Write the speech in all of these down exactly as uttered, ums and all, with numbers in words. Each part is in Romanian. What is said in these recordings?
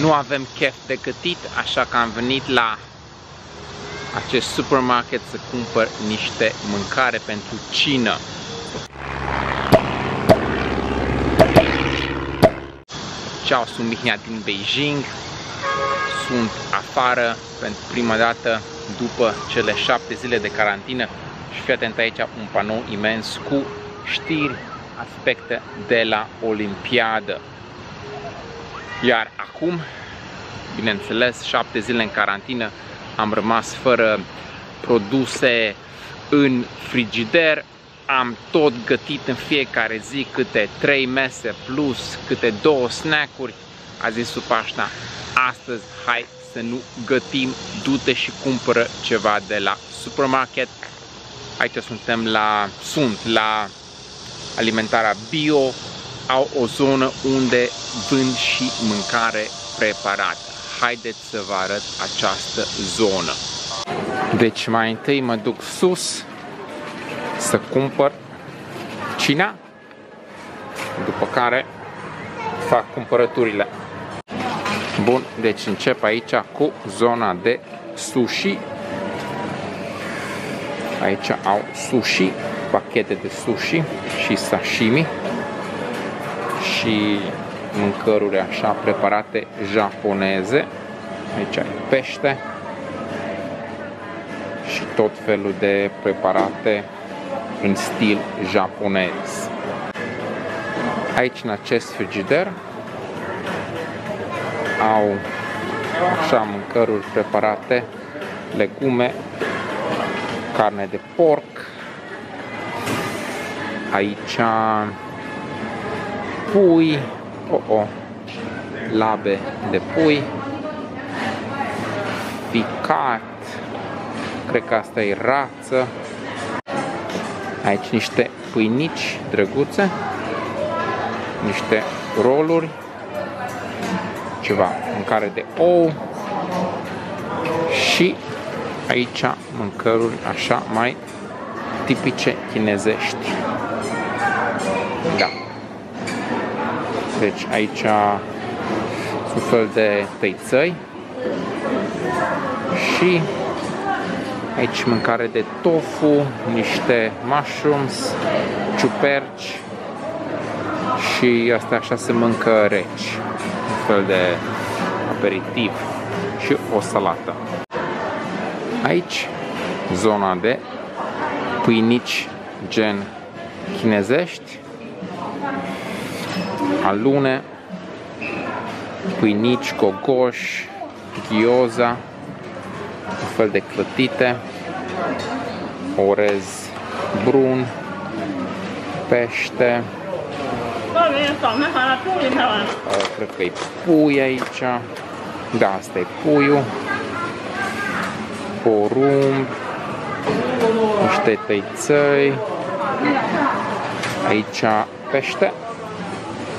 Nu avem chef de gătit, așa că am venit la acest supermarket să cumpăr niște mâncare pentru cină. Ciao, sunt Mihnea din Beijing. Sunt afară pentru prima dată după cele șapte zile de carantină și fii atent aici, un panou imens cu știri, aspecte de la Olimpiadă. Iar acum, bineînțeles, șapte zile în carantină, am rămas fără produse în frigider. Am tot gătit în fiecare zi câte trei mese plus câte două snack-uri. A zis Supașna, astăzi hai să nu gătim, du-te și cumpără ceva de la supermarket. Aici suntem la, sunt la alimentarea bio. Au o zonă unde vând și mâncare preparată. Haideți să vă arăt această zonă. Deci mai întâi mă duc sus să cumpăr cina, după care fac cumpărăturile. Bun, deci încep aici cu zona de sushi. Aici au sushi, pachete de sushi și sashimi și mâncăruri așa preparate japoneze. Aici ai pește și tot felul de preparate în stil japonez. Aici în acest frigider au așa mâncăruri preparate, legume, carne de porc, aici pui, oh, oh, labe de pui, picat, cred că asta e rață. Aici niște pâinici drăguțe, niște roluri, ceva mâncare de ou și aici mâncăruri așa mai tipice chinezești. Da. Deci aici sunt fel de tăițăi și aici mâncare de tofu, niște mushrooms, ciuperci și asta așa se mâncă reci, un fel de aperitiv și o salată. Aici zona de pâinici gen chinezești, alune, pâinici, gogoș, gyoza, un fel de clătite, orez brun, pește, cred că e pui aici, da, asta e puiul, porumb, niște tăițăi, aici pește,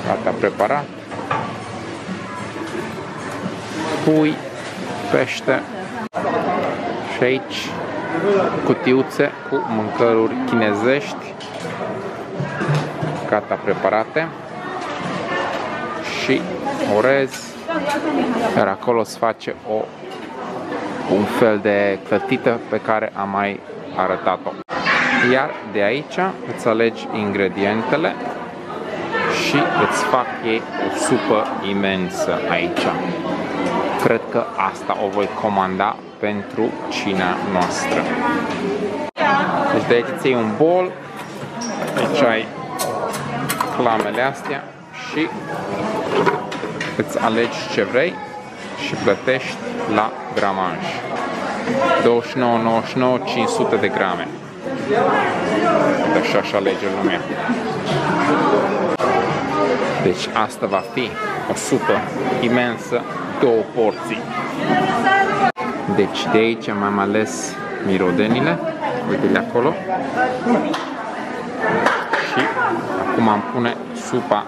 gata preparat, pui, pește. Și aici cutiuțe cu mâncăruri chinezești, gata preparate și orez, iar acolo se face o, un fel de clătită pe care am mai arătat-o. Iar de aici îți alegi ingredientele și îți fac ei o supă imensă aici. Cred că asta o voi comanda pentru cina noastră. Deci de aici îți iei un bol, aici ai clamele astea și îți alegi ce vrei și plătești la gramaj. douăzeci și nouă nouăzeci și nouă, cinci sute de grame. Deci așa alege lumea. Deci asta va fi o supă imensă, două porții. Deci de aici am ales mirodenile, uite-le acolo. Și acum am pune supa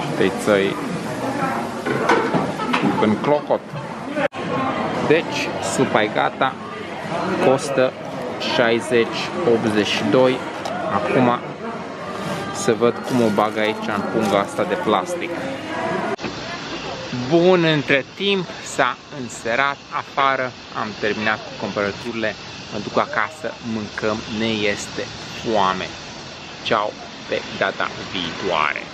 și tăițăi în clocot. Deci supa e gata, costă șaizeci optzeci și doi. Acum să văd cum o bag aici în punga asta de plastic. bun. Între timp s-a înserat afară, am terminat cu cumpărăturile, mă duc acasă, mâncăm, ne este foame. Ceau, pe data viitoare!